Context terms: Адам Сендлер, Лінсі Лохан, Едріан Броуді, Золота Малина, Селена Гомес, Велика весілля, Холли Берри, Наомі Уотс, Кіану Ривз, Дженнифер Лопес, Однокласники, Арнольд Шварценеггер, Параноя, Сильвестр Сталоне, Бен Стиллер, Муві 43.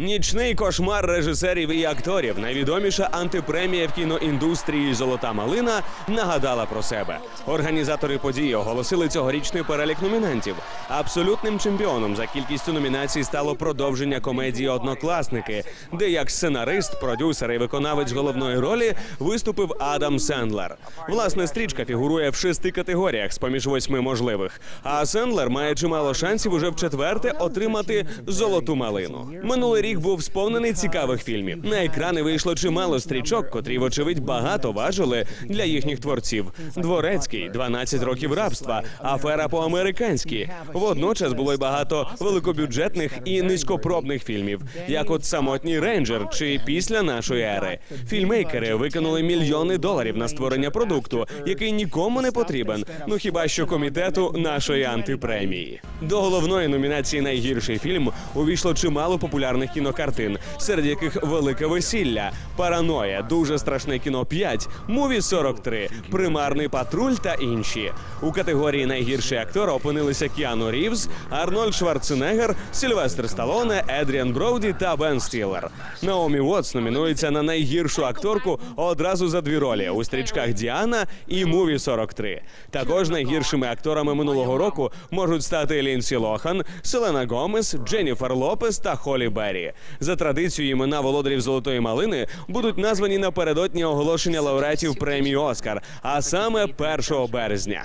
Нічний кошмар режисерів і акторів, найвідоміша антипремія в кіноіндустрії «Золота малина» нагадала про себе. Організатори події оголосили цьогорічний перелік номінантів. Абсолютним чемпіоном за кількістю номінацій стало продовження комедії «Однокласники», де як сценарист, продюсер і виконавець головної ролі виступив Адам Сендлер. Власне, стрічка фігурує в 6 категоріях з-поміж 8 можливих, а Сендлер має чимало шансів уже в четверте отримати «Золоту малину». Минулий рік був сповнений цікавих фільмів. На екрани вийшло чимало стрічок, котрі, вочевидь, багато важили для їхніх творців. «Дворецький», «12 років рабства», «Афера по-американськи». Водночас було й багато великобюджетних і низькопробних фільмів, як от «Самотній рейнджер» чи «Після нашої ери». Фільмейкери викинули мільйони доларів на створення продукту, який нікому не потрібен, ну хіба що комітету нашої антипремії. До головної номінації «Найгірший фільм» увійшло чимало популярних кінокартин, серед яких «Велика весілля», «Параноя», «Дуже страшне кіно 5», «Муві 43», «Примарний патруль» та інші. У категорії «Найгірший актор» опинилися Кіану Ривз, Арнольд Шварценеггер, Сильвестр Сталоне, Едріан Броуді та Бен Стиллер. Наомі Уотс номінується на найгіршу акторку одразу за 2 ролі у стрічках «Діана» і «Муві 43». Також найгіршими акторами минулого року можуть стати Лінсі Лохан, Селена Гомес, Дженнифер Лопес та Холли Берри. За традицією, імена володарів «Золотої малини» будуть названі напередодні оголошення лауреатів премії «Оскар», а саме 1 березня.